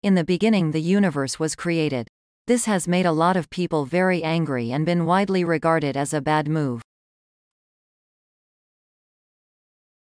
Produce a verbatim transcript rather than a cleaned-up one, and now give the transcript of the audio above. In the beginning the universe was created. This has made a lot of people very angry and been widely regarded as a bad move.